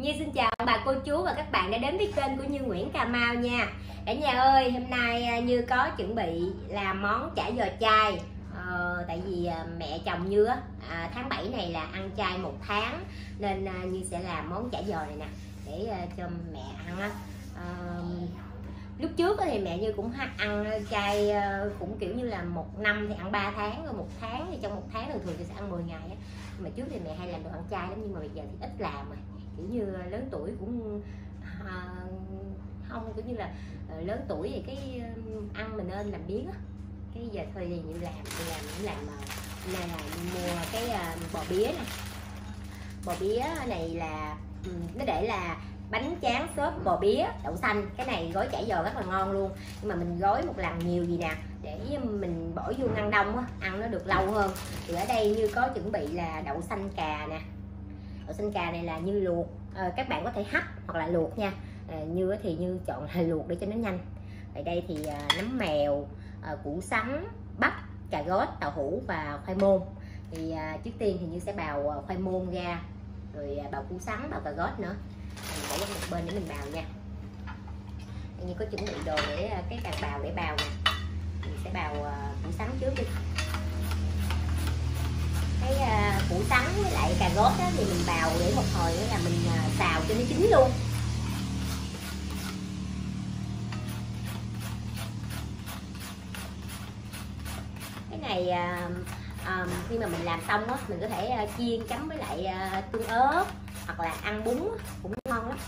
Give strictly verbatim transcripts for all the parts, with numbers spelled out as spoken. Như xin chào bà cô chú và các bạn đã đến với kênh của Như Nguyễn Cà Mau nha. Cả nhà ơi, hôm nay Như có chuẩn bị làm món chả giò chay. Ờ, tại vì mẹ chồng Như à, tháng bảy này là ăn chay một tháng nên Như sẽ làm món chả giò này nè để cho mẹ ăn. À, lúc trước thì mẹ Như cũng ăn chay cũng kiểu như là một năm thì ăn ba tháng, rồi một tháng thì trong một tháng thường thường thì sẽ ăn mười ngày á. Mà trước thì mẹ hay làm đồ ăn chay lắm, nhưng mà bây giờ thì ít làm rồi, kiểu như lớn tuổi cũng à, không kiểu như là lớn tuổi thì cái ăn mình nên làm biếng á. Cái giờ thôi thì Như làm thì làm cũng làm này là mua cái bò bía này, bò bía này là nó để là bánh tráng xốp bò bía đậu xanh. Cái này gói chả giò rất là ngon luôn, nhưng mà mình gói một lần nhiều gì nè để mình bỏ vô ngăn đông á, ăn nó được lâu hơn. Thì ở đây Như có chuẩn bị là đậu xanh cà nè, đậu xanh cà này là Như luộc, à, các bạn có thể hấp hoặc là luộc nha. à, Như thì Như chọn là luộc để cho nó nhanh. Ở đây thì à, nấm mèo, à, củ sắn, bắp, cà rốt, tàu hũ và khoai môn. Thì à, trước tiên thì Như sẽ bào khoai môn ra, rồi bào củ sắn, bào cà rốt nữa. Mình để một bên để mình bào nha. Như có chuẩn bị đồ để cái cà bào để bào nè. Mình sẽ bào uh, củ sắn trước đi. Cái uh, củ sắn với lại cà rốt á, thì mình bào để một hồi nữa là mình uh, xào cho nó chín luôn. Cái này uh, uh, khi mà mình làm xong á, mình có thể uh, chiên chấm với lại uh, tương ớt hoặc là ăn bún cũng ngon lắm.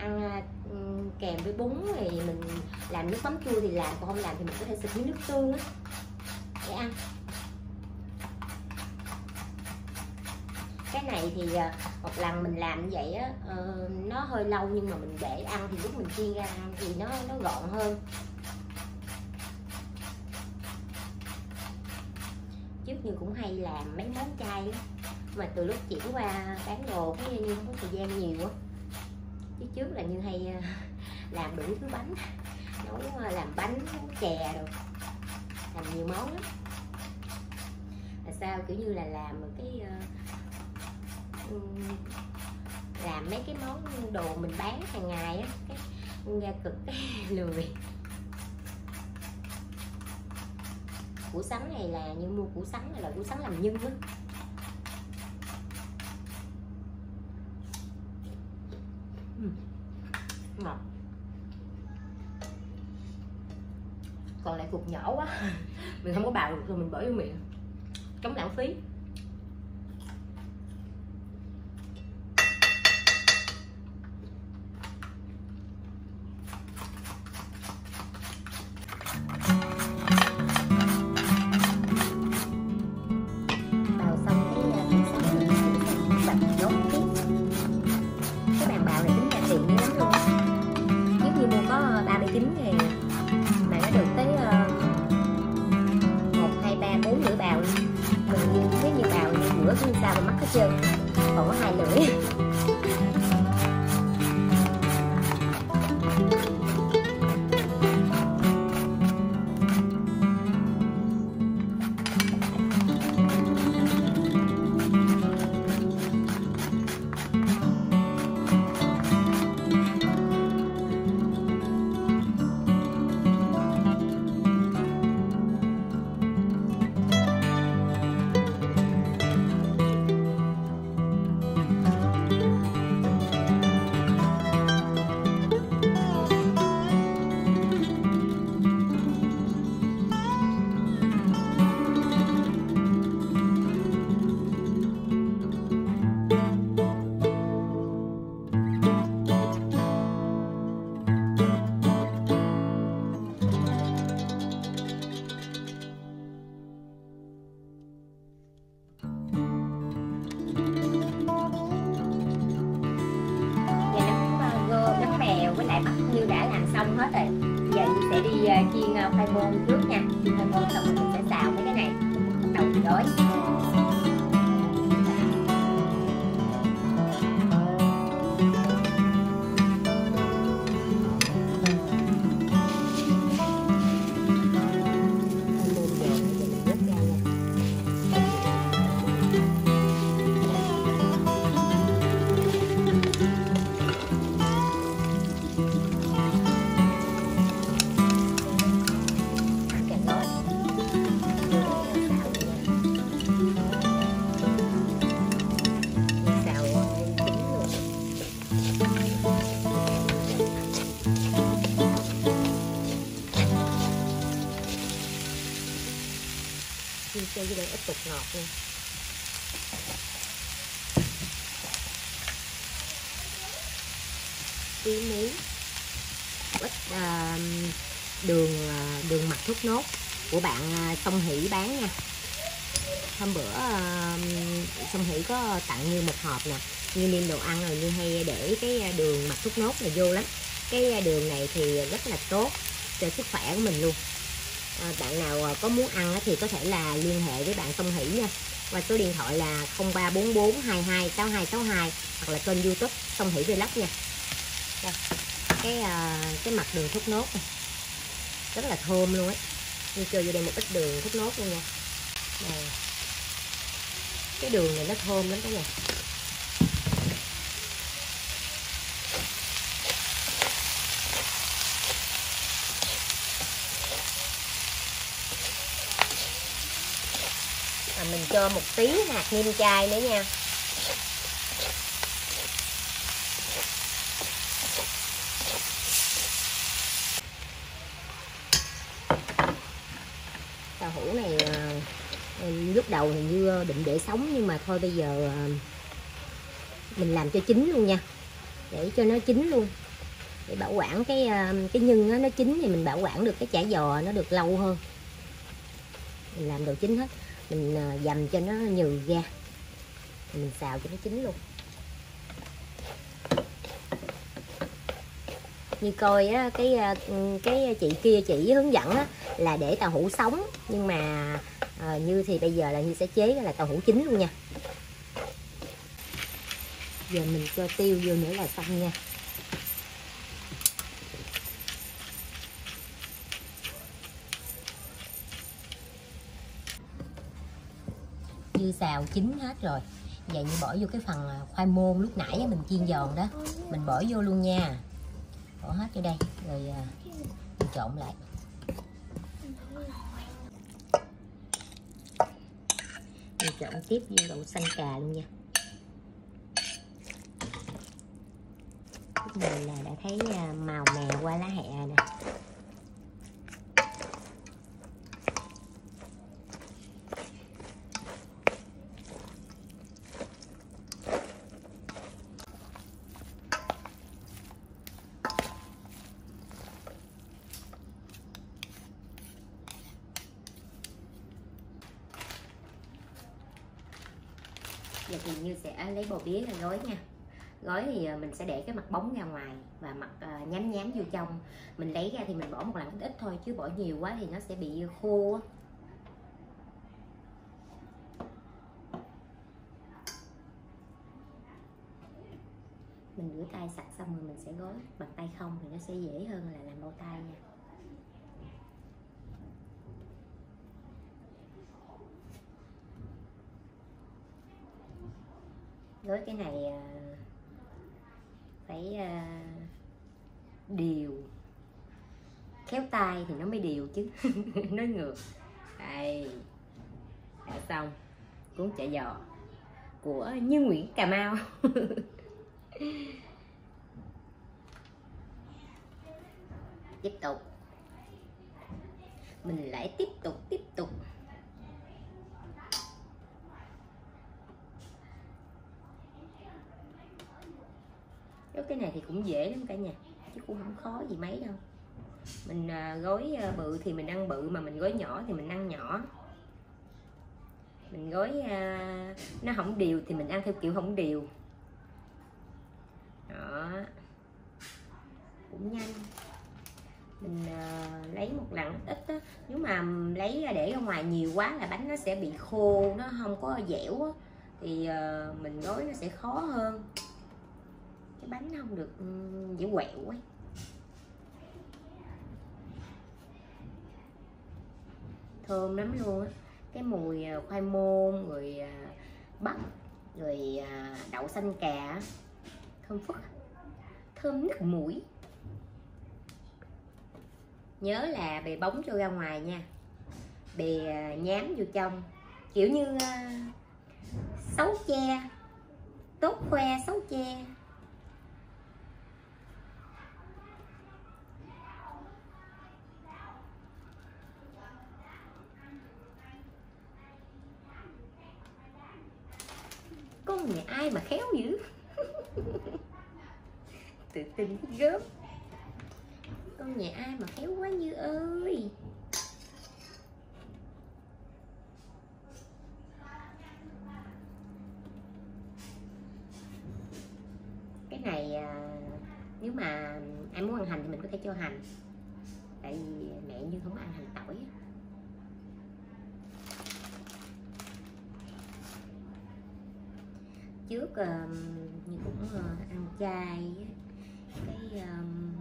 Ăn uh, kèm với bún thì mình làm nước mắm chua thì làm, còn không làm thì mình có thể xịt với nước tương á để ăn. Cái này thì uh, một lần mình làm như vậy á, uh, nó hơi lâu, nhưng mà mình để ăn thì lúc mình chiên ra ăn thì nó nó gọn hơn. Trước Như cũng hay làm mấy món chay đó, mà từ lúc chuyển qua bán đồ cái Như không có thời gian nhiều á. Chứ trước là Như hay làm đủ thứ bánh, nấu làm bánh, nấu chè rồi, làm nhiều món lắm. Là sao kiểu như là làm cái làm mấy cái món đồ mình bán hàng ngày á, cái ra cực cái lười. Củ sắn này là Như mua củ sắn là loại củ sắn làm nhân á. Ngọt. Còn lại cục nhỏ quá mình không có bào được, rồi mình bỏ vô miệng chống lãng phí. Sao mà mắc hết trơn, còn có hai lưỡi. Xong hết rồi, giờ Như sẽ đi uh, chiên uh, khoai môn trước nha. Chiên khoai môn xong rồi mình sẽ xào với cái này, đầu thì đói. với đây ít bột ngọt luôn. Tí muối, ít à, đường à, đường mặt thốt nốt của bạn à, Song Hỷ bán nha. Hôm bữa à, Song Hỷ có tặng Như một hộp nè. Như nêm đồ ăn rồi Như hay để cái đường mặt thốt nốt này vô lắm. Cái đường này thì rất là tốt cho sức khỏe của mình luôn. À, bạn nào có muốn ăn thì có thể là liên hệ với bạn Song Hỷ nha, qua số điện thoại là không ba bốn bốn hai hai sáu hai sáu hai hoặc là kênh YouTube Song Hỷ Vlog nha. Đây, cái cái mặt đường thốt nốt này rất là thơm luôn ấy. Như chơi vô đây một ít đường thốt nốt luôn nha. Đây, cái đường này nó thơm lắm cả nhà. À, mình cho một tí hạt nêm chay nữa nha. Tàu hũ này lúc đầu thì Như định để sống, nhưng mà thôi bây giờ mình làm cho chín luôn nha, để cho nó chín luôn, để bảo quản cái cái nhân đó, nó chín thì mình bảo quản được cái chả giò nó được lâu hơn. Mình làm đồ chín hết, mình dầm cho nó nhừ ra, mình xào cho nó chín luôn. Như coi á, cái cái chị kia chỉ hướng dẫn á, là để tàu hũ sống, nhưng mà à, Như thì bây giờ là Như sẽ chế là tàu hũ chín luôn nha. Giờ mình cho tiêu vô nữa là xong nha. Như xào chín hết rồi, vậy Như bỏ vô cái phần khoai môn lúc nãy mình chiên giòn đó, mình bỏ vô luôn nha, bỏ hết vô đây rồi mình trộn lại. Mình trộn tiếp vô đậu xanh cà luôn nha. Lúc này là đã thấy màu mè qua lá hẹ nè. Giờ thì Như sẽ lấy bò bía ra gói nha. Gói thì mình sẽ để cái mặt bóng ra ngoài và mặt nhám nhám vô trong. Mình lấy ra thì mình bỏ một lạng ít thôi, chứ bỏ nhiều quá thì nó sẽ bị khô á. Mình rửa tay sạch xong rồi mình sẽ gói bằng tay không thì nó sẽ dễ hơn là làm bao tay nha. Gói cái này phải đều, khéo tay thì nó mới đều chứ nói ngược. Đây, đã xong cuốn chả giò của Như Nguyễn Cà Mau. Tiếp tục mình lại tiếp tục tiếp tục cái này thì cũng dễ lắm cả nhà, chứ cũng không khó gì mấy đâu. Mình gói bự thì mình ăn bự, mà mình gói nhỏ thì mình ăn nhỏ. Mình gói nó không đều thì mình ăn theo kiểu không đều. Đó, cũng nhanh. Mình lấy một lạng ít á, nếu mà lấy để ra ngoài nhiều quá là bánh nó sẽ bị khô, nó không có dẻo á, thì mình gói nó sẽ khó hơn. Cái bánh không được dễ quẹo ấy. Thơm lắm luôn á. Cái mùi khoai môn, rồi bắp, rồi đậu xanh cà. Thơm phức. Thơm nứt mũi. Nhớ là bề bóng cho ra ngoài nha, bề nhám vô trong. Kiểu như xấu che, tốt khoe xấu che. chơi mà khéo dữ. Tự tin gớm. Con nhà ai mà khéo quá Như ơi. Cái này nếu mà ai muốn ăn hành thì mình có thể cho hành, tại vì mẹ Như không có ăn hành tỏi. Trước um, Như cũng uh, ăn chay cái um,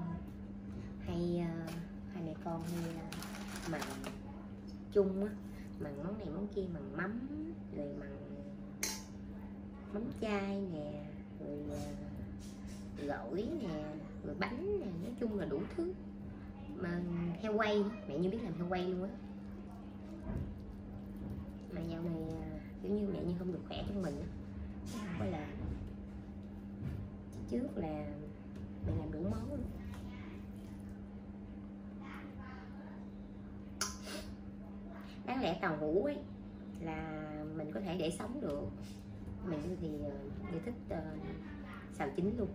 hay uh, hai mẹ con hay uh, mặn chung á, mặn món này món kia, mặn mắm rồi mặn mắm chay nè, rồi uh, gỏi nè, rồi bánh nè, nói chung là đủ thứ. Mà heo quay, mẹ Như biết làm heo quay luôn á, mà dạo này uh, kiểu như mẹ Như không được khỏe trong mình á. Không phải là trước là mình làm đủ món luôn. Đáng lẽ tàu hũ ấy là mình có thể để sống được, mình thì mình thích uh, xào chín luôn.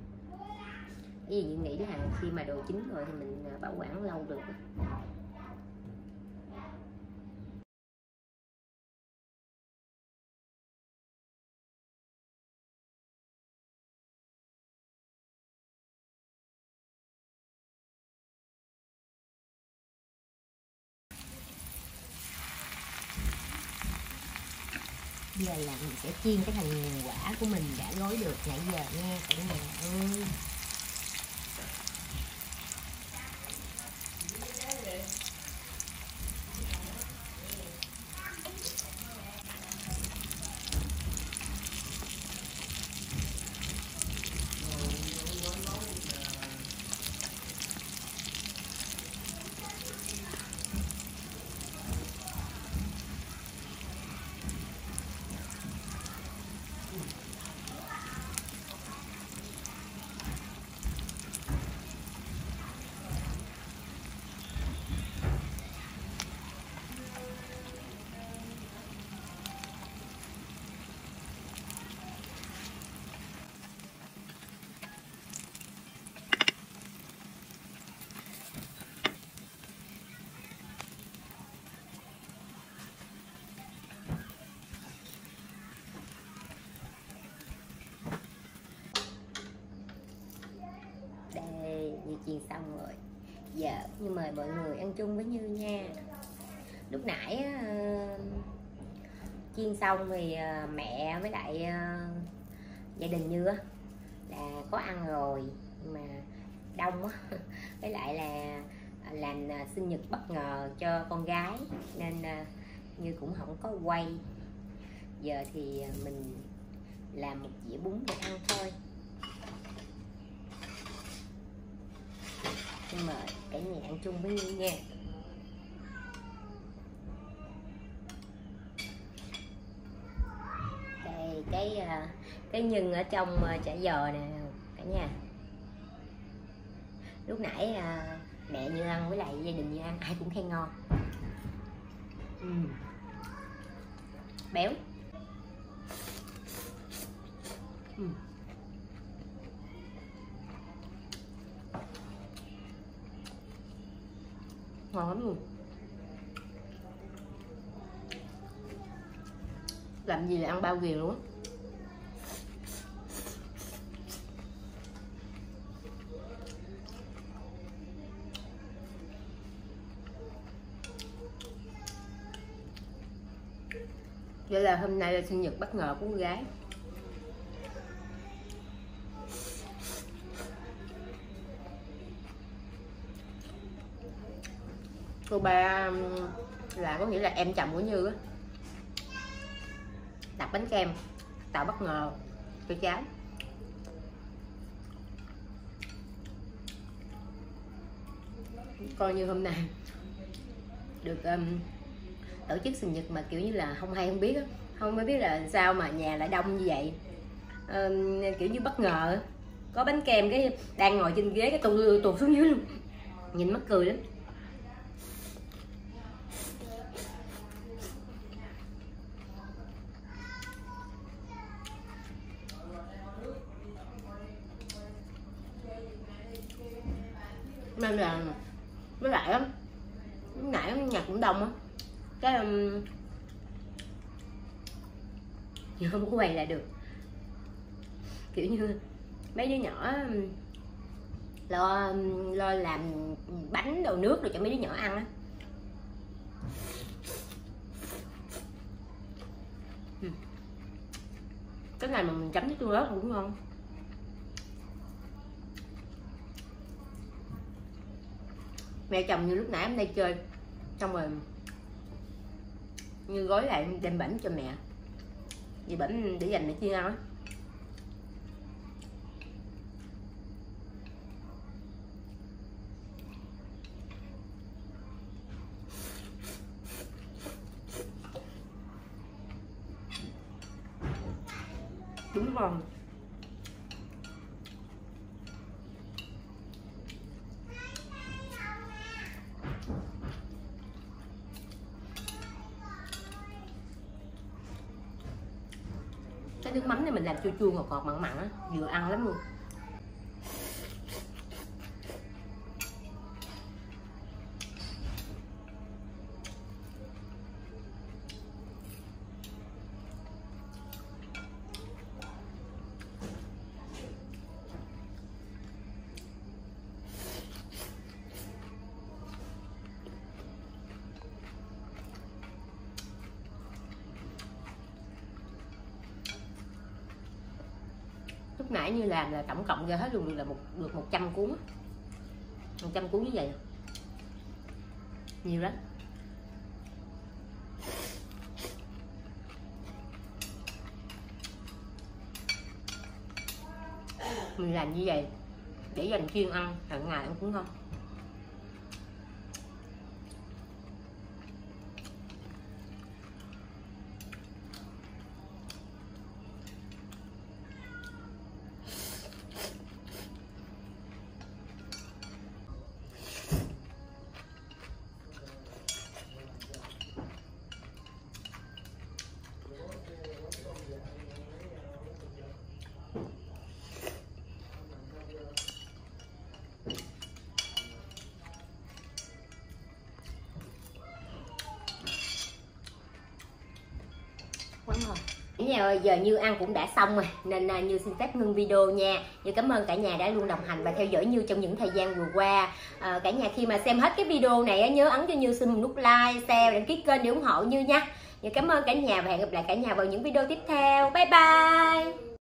Bởi vì nghĩ là khi mà đồ chín rồi thì mình bảo quản lâu được. Giờ là mình sẽ chiên cái thành quả của mình đã gói được nãy giờ nha cả nhà ơi. Chiên xong rồi, giờ Như mời mọi người ăn chung với Như nha. Lúc nãy uh, chiên xong thì uh, mẹ với lại uh, gia đình Như uh, là có ăn rồi, mà đông uh, với lại là làm uh, sinh nhật bất ngờ cho con gái nên uh, Như cũng không có quay. Giờ thì uh, mình làm một dĩa bún để ăn thôi. Mời cả nhà ăn chung với Như nha. Đây cái cái nhân ở trong chả giò nè cả nhà. Lúc nãy mẹ Như ăn với lại gia đình Như ăn ai cũng khen ngon. Ừ. Béo. Ừ. Ngon lắm luôn. Làm gì là ăn bao ghiền luôn. Vậy là hôm nay là sinh nhật bất ngờ của cô gái. Cô ba là có nghĩa là em chồng của Như á, đặt bánh kem tạo bất ngờ cho cháu. Coi như hôm nay được um, tổ chức sinh nhật mà kiểu như là không hay không biết á, không mới biết là sao mà nhà lại đông như vậy. Um, kiểu như bất ngờ có bánh kem, cái đang ngồi trên ghế cái tù tù xuống dưới luôn, nhìn mắc cười lắm. nên là với lại á, lúc nãy nhà cũng đông á, cái um, nhưng không có quay lại được, kiểu như mấy đứa nhỏ lo lo làm bánh đồ nước rồi cho mấy đứa nhỏ ăn á. Cái này mà mình chấm với chua ớt cũng ngon. Mẹ chồng như lúc nãy hôm nay chơi xong rồi Như gói lại đem bảnh cho mẹ, vì bảnh để dành để chia ăn á. Đúng ngon. Cái nước mắm này mình làm chua chua ngọt ngọt mặn mặn á, vừa ăn lắm luôn. Lúc nãy Như làm là tổng cộng ra hết luôn là một được một trăm cuốn á, một trăm cuốn như vậy nhiều lắm. Mình làm như vậy để dành chuyên ăn hàng ngày ăn cũng ngon. Cả nhà ơi, giờ Như ăn cũng đã xong rồi nên Như xin phép ngưng video nha. Như cảm ơn cả nhà đã luôn đồng hành và theo dõi Như trong những thời gian vừa qua. À, cả nhà khi mà xem hết cái video này nhớ ấn cho Như xin một nút like, share, đăng ký kênh để ủng hộ Như nha. Như cảm ơn cả nhà và hẹn gặp lại cả nhà vào những video tiếp theo. Bye bye.